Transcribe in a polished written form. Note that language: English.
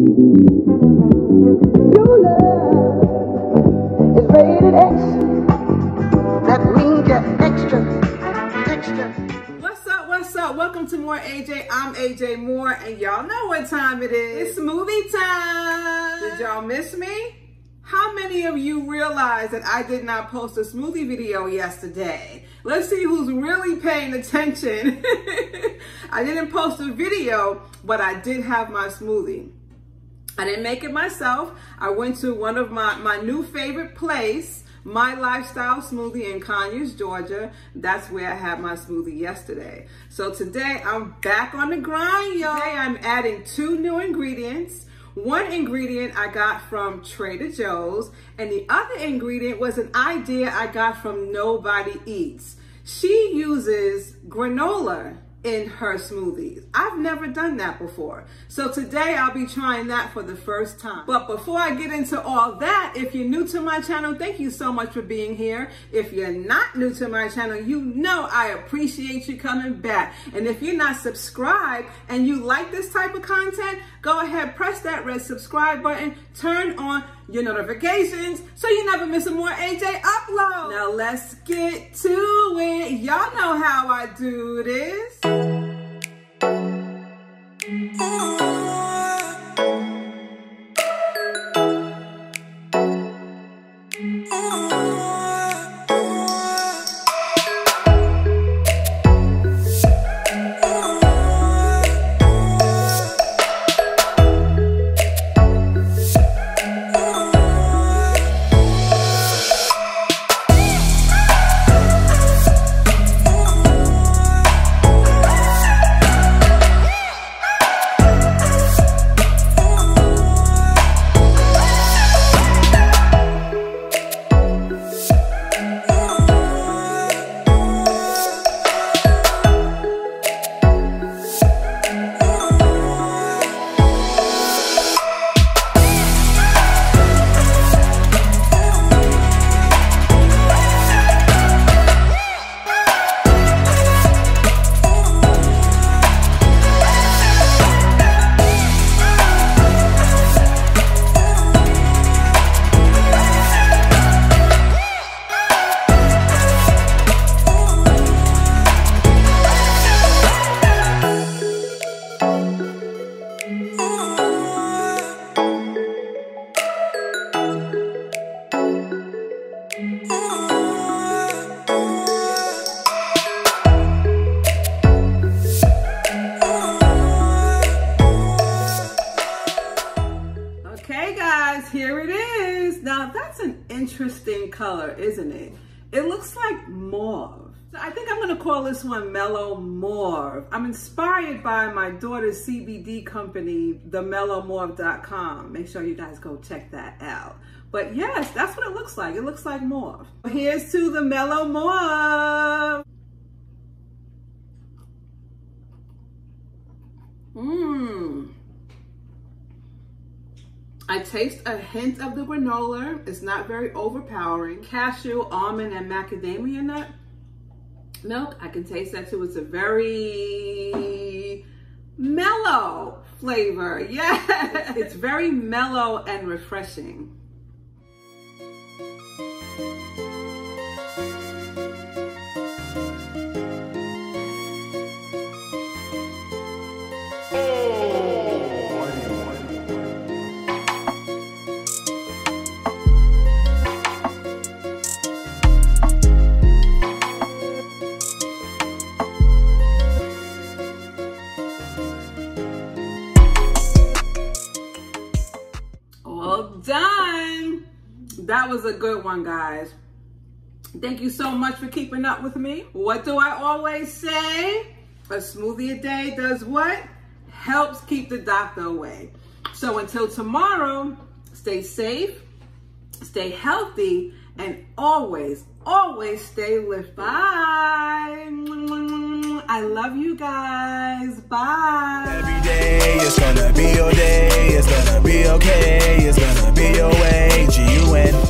Your love is rated X. That means you're extra. What's up? Welcome to More AJ. I'm AJ Moore, and y'all know what time it is. It's smoothie time. Did y'all miss me? How many of you realize that I did not post a smoothie video yesterday? Let's see who's really paying attention. I didn't post a video, but I did have my smoothie. I didn't make it myself. I went to one of my new favorite place, My Lifestyle Smoothie in Conyers, Georgia. That's where I had my smoothie yesterday. So today I'm back on the grind, y'all. Today I'm adding two new ingredients. One ingredient I got from Trader Joe's, and the other ingredient was an idea I got from Nobody Eats. She uses granola in her smoothies. I've never done that before. So today I'll be trying that for the first time. But before I get into all that, if you're new to my channel, thank you so much for being here. If you're not new to my channel, you know I appreciate you coming back. And if you're not subscribed and you like this type of content, go ahead, press that red subscribe button, turn on your notifications so you never miss a More AJ upload. Now let's get to it. Y'all know how I do this. Interesting color, isn't it? It looks like mauve. So I think I'm gonna call this one Mellow Mauve. I'm inspired by my daughter's CBD company, TheMellowMauve.com. Make sure you guys go check that out. But yes, that's what it looks like. It looks like mauve. Here's to the Mellow Mauve. I taste a hint of the granola. It's not very overpowering. Cashew, almond, and macadamia nut milk. I can taste that too. It's a very mellow flavor. Yeah, it's very mellow and refreshing. That was a good one, guys. Thank you so much for keeping up with me. What do I always say? A smoothie a day does what? Helps keep the doctor away. So until tomorrow, stay safe, stay healthy, and always, always stay lifted. Bye. I love you guys. Bye. Every day it's gonna be your day. It's gonna be okay. It's gonna be your way. G-U-N.